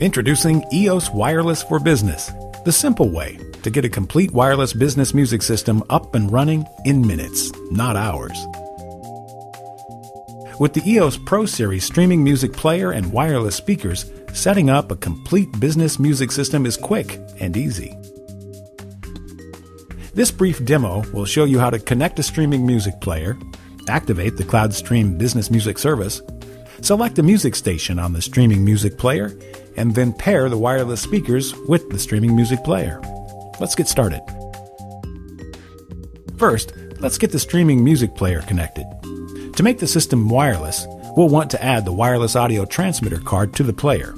Introducing EOS Wireless for Business, the simple way to get a complete wireless business music system up and running in minutes, not hours. With the EOS Pro Series streaming music player and wireless speakers, setting up a complete business music system is quick and easy. This brief demo will show you how to connect a streaming music player, activate the CloudStream business music service, select a music station on the streaming music player, and then pair the wireless speakers with the streaming music player. Let's get started. First, let's get the streaming music player connected. To make the system wireless, we'll want to add the wireless audio transmitter card to the player.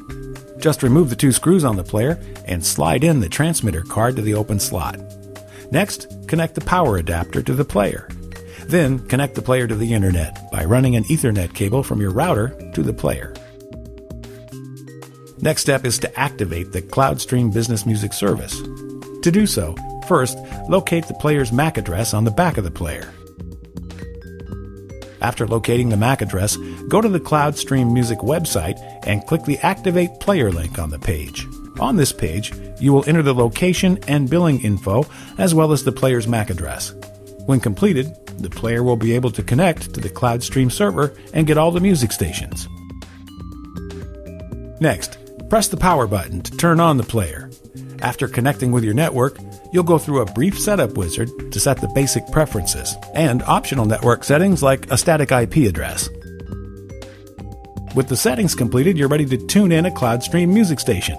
Just remove the two screws on the player and slide in the transmitter card to the open slot. Next, connect the power adapter to the player. Then, connect the player to the internet by running an Ethernet cable from your router to the player. Next step is to activate the CloudStream Business Music Service. To do so, first, locate the player's MAC address on the back of the player. After locating the MAC address, go to the CloudStream Music website and click the Activate Player link on the page. On this page, you will enter the location and billing info as well as the player's MAC address. When completed, the player will be able to connect to the CloudStream server and get all the music stations. Next, press the power button to turn on the player. After connecting with your network, you'll go through a brief setup wizard to set the basic preferences and optional network settings like a static IP address. With the settings completed, you're ready to tune in a CloudStream music station.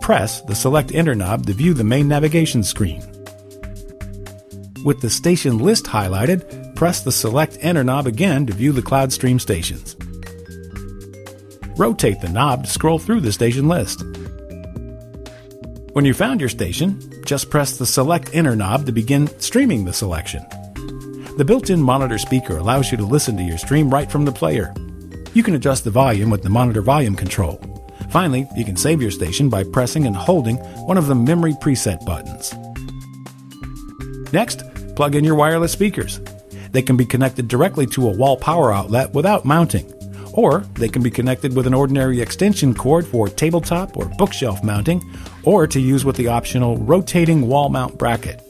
Press the Select Enter knob to view the main navigation screen. With the station list highlighted, press the Select Enter knob again to view the CloudStream stations. Rotate the knob to scroll through the station list. When you found your station, just press the Select Enter knob to begin streaming the selection. The built-in monitor speaker allows you to listen to your stream right from the player. You can adjust the volume with the monitor volume control. Finally, you can save your station by pressing and holding one of the memory preset buttons. Next, plug in your wireless speakers. They can be connected directly to a wall power outlet without mounting, or they can be connected with an ordinary extension cord for tabletop or bookshelf mounting, or to use with the optional rotating wall mount bracket.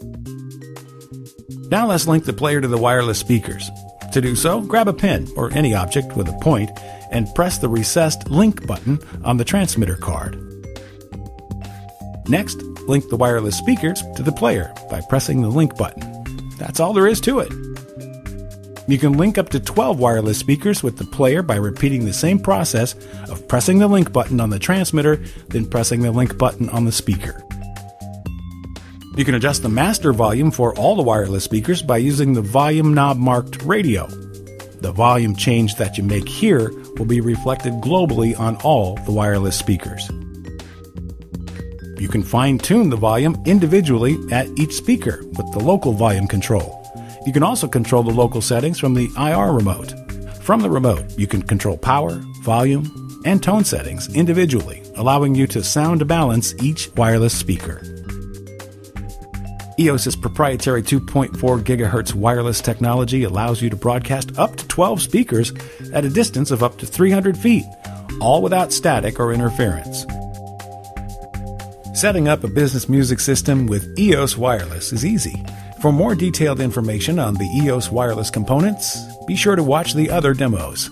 Now let's link the player to the wireless speakers. To do so, grab a pen or any object with a point and press the recessed link button on the transmitter card. Next, link the wireless speakers to the player by pressing the link button. That's all there is to it. You can link up to 12 wireless speakers with the player by repeating the same process of pressing the link button on the transmitter, then pressing the link button on the speaker. You can adjust the master volume for all the wireless speakers by using the volume knob marked Radio. The volume change that you make here will be reflected globally on all the wireless speakers. You can fine-tune the volume individually at each speaker with the local volume control. You can also control the local settings from the IR remote. From the remote, you can control power, volume, and tone settings individually, allowing you to sound balance each wireless speaker. EOS's proprietary 2.4 GHz wireless technology allows you to broadcast up to 12 speakers at a distance of up to 300 feet, all without static or interference. Setting up a business music system with EOS Wireless is easy. For more detailed information on the EOS Wireless components, be sure to watch the other demos.